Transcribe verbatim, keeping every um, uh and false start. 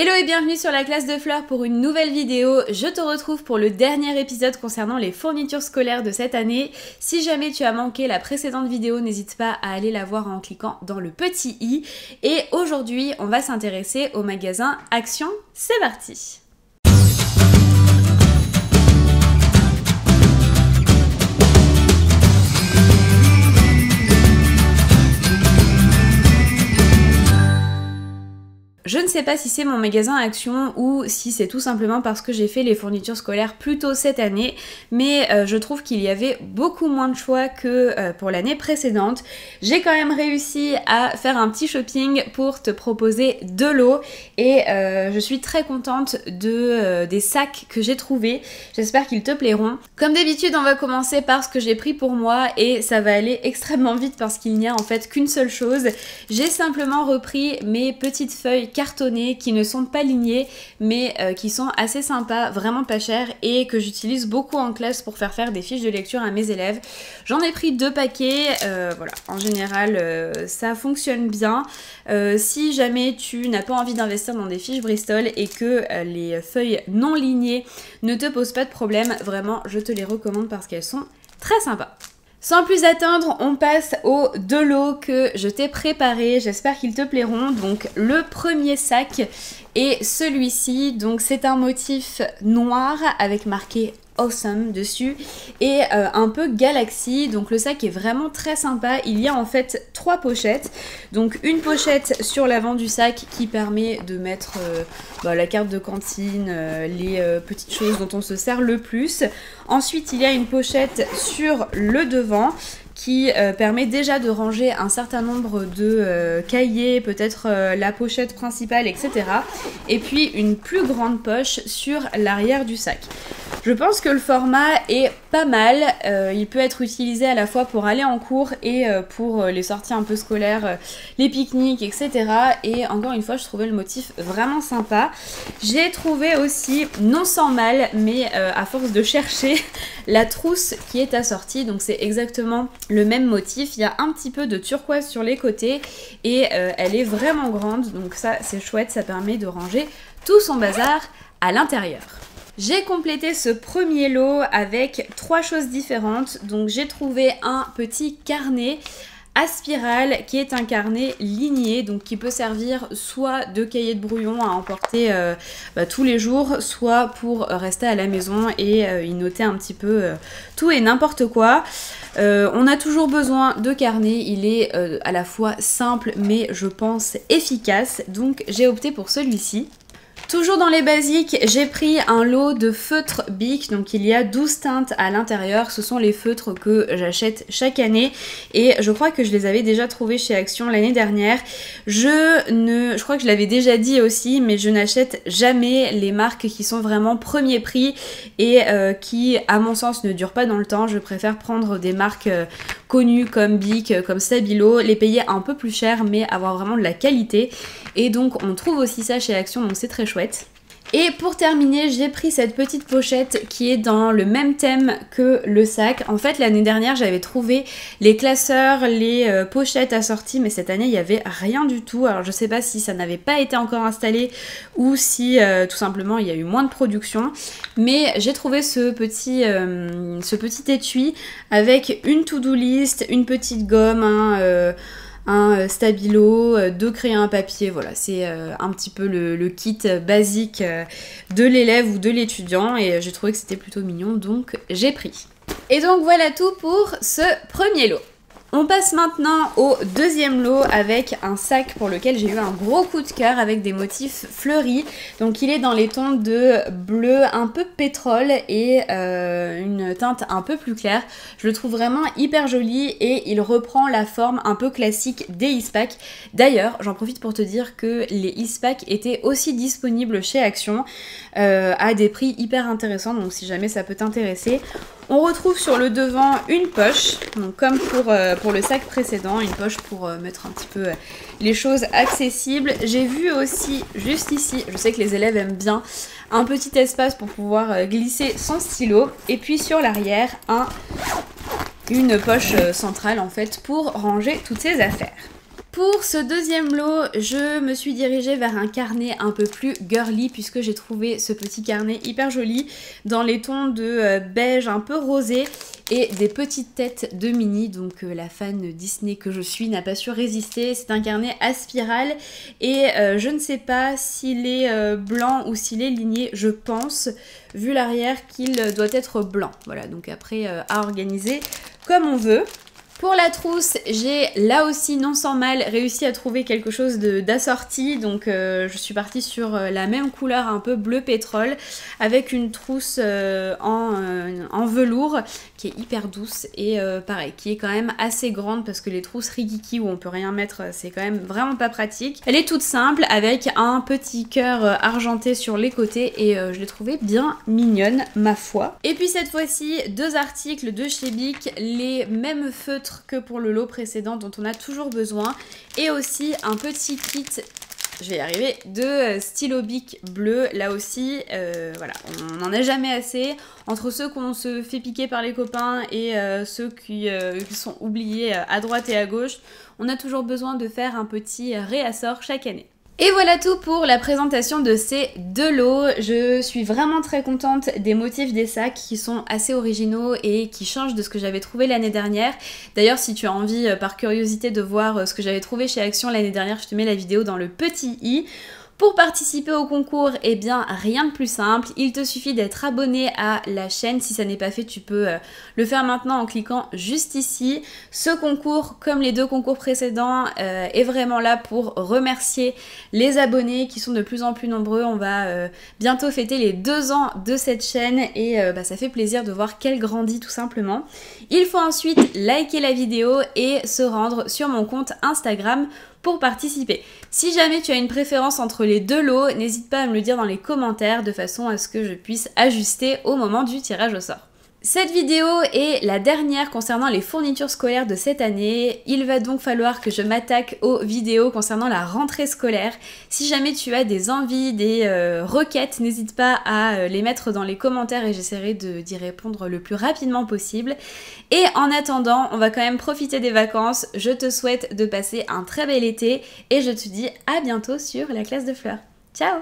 Hello et bienvenue sur La Classe de Fleur pour une nouvelle vidéo. Je te retrouve pour le dernier épisode concernant les fournitures scolaires de cette année. Si jamais tu as manqué la précédente vidéo, n'hésite pas à aller la voir en cliquant dans le petit i. Et aujourd'hui, on va s'intéresser au magasin Action. C'est parti! Je ne sais pas si c'est mon magasin Action ou si c'est tout simplement parce que j'ai fait les fournitures scolaires plus tôt cette année, mais euh, je trouve qu'il y avait beaucoup moins de choix que euh, pour l'année précédente. J'ai quand même réussi à faire un petit shopping pour te proposer de l'eau et euh, je suis très contente de, euh, des sacs que j'ai trouvés. J'espère qu'ils te plairont. Comme d'habitude, on va commencer par ce que j'ai pris pour moi et ça va aller extrêmement vite parce qu'il n'y a en fait qu'une seule chose. J'ai simplement repris mes petites feuilles cartonnés qui ne sont pas lignés mais euh, qui sont assez sympas, vraiment pas chers et que j'utilise beaucoup en classe pour faire faire des fiches de lecture à mes élèves. J'en ai pris deux paquets, euh, voilà, en général euh, ça fonctionne bien. Euh, si jamais tu n'as pas envie d'investir dans des fiches Bristol et que euh, les feuilles non lignées ne te posent pas de problème, vraiment je te les recommande parce qu'elles sont très sympas. Sans plus attendre, on passe aux deux lots que je t'ai préparés, j'espère qu'ils te plairont. Donc le premier sac est celui-ci, donc c'est un motif noir avec marqué Awesome dessus et euh, un peu galaxy. Donc le sac est vraiment très sympa, il y a en fait trois pochettes, donc une pochette sur l'avant du sac qui permet de mettre euh, bah, la carte de cantine, euh, les euh, petites choses dont on se sert le plus. Ensuite il y a une pochette sur le devant qui euh, permet déjà de ranger un certain nombre de euh, cahiers, peut-être euh, la pochette principale, et cetera. Et puis une plus grande poche sur l'arrière du sac. Je pense que le format est pas mal, euh, il peut être utilisé à la fois pour aller en cours et euh, pour les sorties un peu scolaires, euh, les pique-niques, et cetera. Et encore une fois, je trouvais le motif vraiment sympa. J'ai trouvé aussi, non sans mal, mais euh, à force de chercher, la trousse qui est assortie, donc c'est exactement le même motif, il y a un petit peu de turquoise sur les côtés et euh, elle est vraiment grande, donc ça c'est chouette, ça permet de ranger tout son bazar à l'intérieur. J'ai complété ce premier lot avec trois choses différentes, donc j'ai trouvé un petit carnet à spirale qui est un carnet ligné, donc qui peut servir soit de cahier de brouillon à emporter euh, bah, tous les jours, soit pour rester à la maison et euh, y noter un petit peu euh, tout et n'importe quoi. Euh, on a toujours besoin de carnet, il est euh, à la fois simple mais je pense efficace, donc j'ai opté pour celui-ci. Toujours dans les basiques, j'ai pris un lot de feutres Bic, donc il y a douze teintes à l'intérieur, ce sont les feutres que j'achète chaque année et je crois que je les avais déjà trouvés chez Action l'année dernière. Je ne, je crois que je l'avais déjà dit aussi, mais je n'achète jamais les marques qui sont vraiment premier prix et euh, qui à mon sens ne durent pas dans le temps, je préfère prendre des marques euh, connues comme Bic, comme Stabilo, les payer un peu plus cher mais avoir vraiment de la qualité et donc on trouve aussi ça chez Action, donc c'est très chouette. Et pour terminer, j'ai pris cette petite pochette qui est dans le même thème que le sac. En fait, l'année dernière, j'avais trouvé les classeurs, les euh, pochettes assorties, mais cette année, il n'y avait rien du tout. Alors, je sais pas si ça n'avait pas été encore installé ou si euh, tout simplement, il y a eu moins de production. Mais j'ai trouvé ce petit, euh, ce petit étui avec une to-do list, une petite gomme, hein, euh, un stabilo, deux crayons à papier, voilà, c'est un petit peu le, le kit basique de l'élève ou de l'étudiant et j'ai trouvé que c'était plutôt mignon, donc j'ai pris. Et donc voilà tout pour ce premier lot. On passe maintenant au deuxième lot avec un sac pour lequel j'ai eu un gros coup de cœur avec des motifs fleuris. Donc il est dans les tons de bleu un peu pétrole et euh, une teinte un peu plus claire. Je le trouve vraiment hyper joli et il reprend la forme un peu classique des Eastpak. D'ailleurs, j'en profite pour te dire que les Eastpak étaient aussi disponibles chez Action euh, à des prix hyper intéressants. Donc si jamais ça peut t'intéresser. On retrouve sur le devant une poche, donc comme pour, euh, pour le sac précédent, une poche pour euh, mettre un petit peu euh, les choses accessibles. J'ai vu aussi, juste ici, je sais que les élèves aiment bien, un petit espace pour pouvoir euh, glisser son stylo. Et puis sur l'arrière, un, une poche euh, centrale en fait pour ranger toutes ses affaires. Pour ce deuxième lot, je me suis dirigée vers un carnet un peu plus girly puisque j'ai trouvé ce petit carnet hyper joli dans les tons de beige un peu rosé et des petites têtes de Minnie. Donc euh, la fan Disney que je suis n'a pas su résister. C'est un carnet à spirale et euh, je ne sais pas s'il est euh, blanc ou s'il est ligné. Je pense, vu l'arrière, qu'il doit être blanc. Voilà, donc après euh, à organiser comme on veut. Pour la trousse, j'ai là aussi, non sans mal, réussi à trouver quelque chose d'assorti. Donc euh, je suis partie sur la même couleur, un peu bleu pétrole, avec une trousse euh, en, euh, en velours qui est hyper douce et euh, pareil, qui est quand même assez grande parce que les trousses Rikiki où on peut rien mettre, c'est quand même vraiment pas pratique. Elle est toute simple avec un petit cœur argenté sur les côtés et euh, je l'ai trouvée bien mignonne, ma foi. Et puis cette fois-ci, deux articles de chez Bic, les mêmes feutres que pour le lot précédent dont on a toujours besoin, et aussi un petit kit, je vais y arriver, de stylo Bic bleu. Là aussi, euh, voilà, on n'en a jamais assez. Entre ceux qu'on se fait piquer par les copains et euh, ceux qui, euh, qui sont oubliés à droite et à gauche, on a toujours besoin de faire un petit réassort chaque année. Et voilà tout pour la présentation de ces deux lots. Je suis vraiment très contente des motifs des sacs qui sont assez originaux et qui changent de ce que j'avais trouvé l'année dernière. D'ailleurs, si tu as envie par curiosité de voir ce que j'avais trouvé chez Action l'année dernière, je te mets la vidéo dans le petit i. Pour participer au concours, eh bien rien de plus simple, il te suffit d'être abonné à la chaîne. Si ça n'est pas fait, tu peux le faire maintenant en cliquant juste ici. Ce concours, comme les deux concours précédents, euh, est vraiment là pour remercier les abonnés qui sont de plus en plus nombreux. On va euh, bientôt fêter les deux ans de cette chaîne et euh, bah, ça fait plaisir de voir qu'elle grandit tout simplement. Il faut ensuite liker la vidéo et se rendre sur mon compte Instagram pour participer. Si jamais tu as une préférence entre les deux lots, n'hésite pas à me le dire dans les commentaires de façon à ce que je puisse ajuster au moment du tirage au sort. Cette vidéo est la dernière concernant les fournitures scolaires de cette année. Il va donc falloir que je m'attaque aux vidéos concernant la rentrée scolaire. Si jamais tu as des envies, des euh, requêtes, n'hésite pas à les mettre dans les commentaires et j'essaierai d'y répondre le plus rapidement possible. Et en attendant, on va quand même profiter des vacances. Je te souhaite de passer un très bel été et je te dis à bientôt sur La Classe de Fleur. Ciao!